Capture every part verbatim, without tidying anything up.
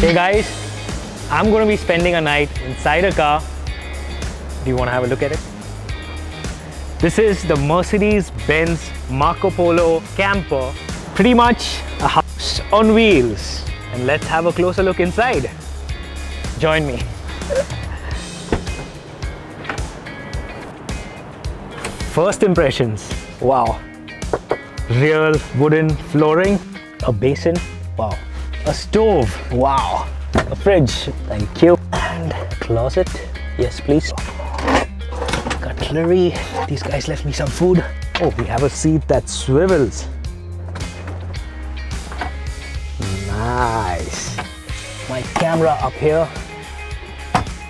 Hey guys, I'm going to be spending a night inside a car. Do you want to have a look at it? This is the Mercedes-Benz Marco Polo camper. Pretty much a house on wheels. And let's have a closer look inside. Join me. First impressions. Wow. Real wooden flooring. A basin. Wow. A stove. Wow. A fridge. Thank you. And closet. Yes, please. Cutlery. These guys left me some food. Oh, we have a seat that swivels. Nice. My camera up here.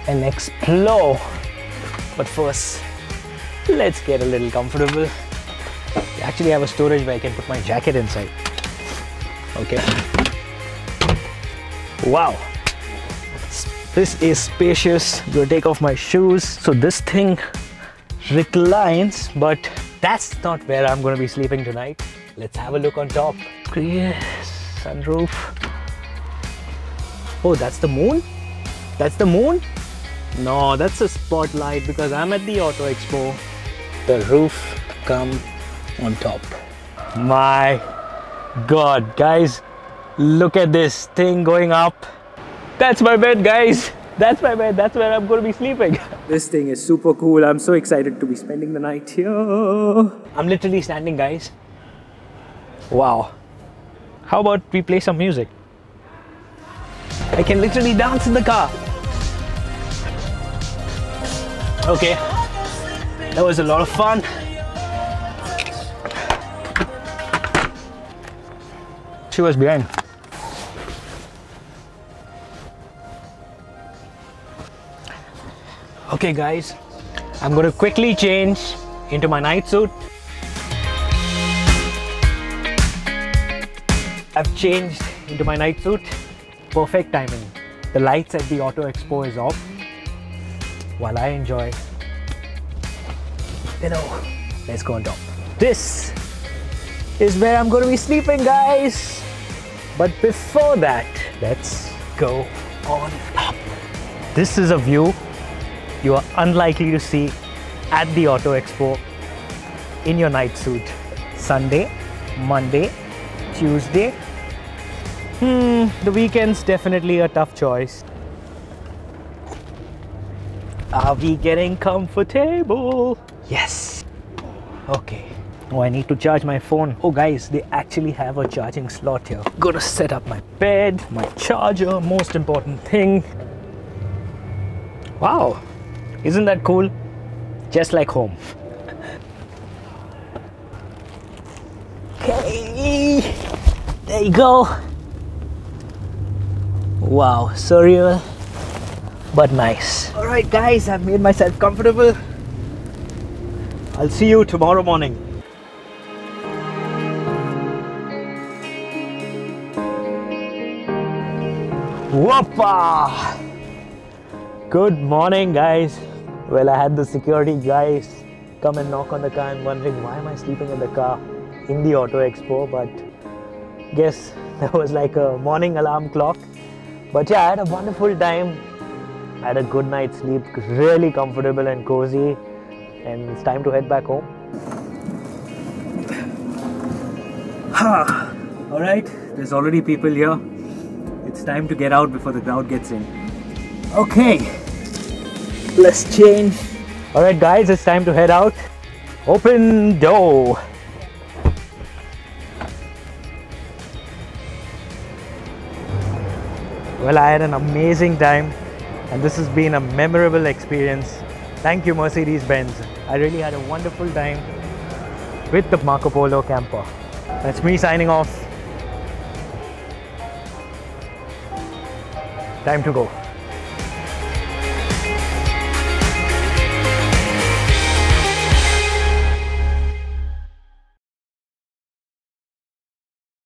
And explore. But first, let's get a little comfortable. I actually have a storage where I can put my jacket inside. Okay. Wow, this is spacious. I'm gonna take off my shoes. So this thing reclines, but that's not where I'm gonna be sleeping tonight. Let's have a look on top. Yes, sunroof. Oh, that's the moon? That's the moon? No, that's a spotlight because I'm at the Auto Expo. The roof come on top. My God, guys, look at this thing going up. That's my bed, guys. That's my bed. That's where I'm going to be sleeping. This thing is super cool. I'm so excited to be spending the night here. I'm literally standing, guys. Wow. How about we play some music? I can literally dance in the car. Okay, that was a lot of fun. She was behind. Okay guys, I'm gonna quickly change into my night suit. I've changed into my night suit. Perfect timing. The lights at the Auto Expo is off. While I enjoy, you know, let's go on top. This is where I'm going to be sleeping, guys. But before that, let's go on top. This is a view you are unlikely to see at the Auto Expo in your night suit. Sunday, Monday, Tuesday. Hmm, the weekend's definitely a tough choice. Are we getting comfortable? Yes. Okay. Oh, I need to charge my phone. Oh guys, they actually have a charging slot here. Gotta set up my bed, my charger, most important thing. Wow. Isn't that cool? Just like home. Okay. There you go. Wow, surreal. But nice. Alright guys, I've made myself comfortable. I'll see you tomorrow morning. Whoopah! Good morning guys. Well, I had the security guys come and knock on the car and wondering why am I sleeping in the car in the Auto Expo, but guess that was like a morning alarm clock. But yeah, I had a wonderful time. I had a good night's sleep, really comfortable and cozy, and it's time to head back home. Alright, there's already people here. It's time to get out before the crowd gets in. Okay, let's change. Alright guys, it's time to head out. Open door. Well, I had an amazing time. And this has been a memorable experience. Thank you, Mercedes-Benz. I really had a wonderful time with the Marco Polo camper. That's me signing off. Time to go.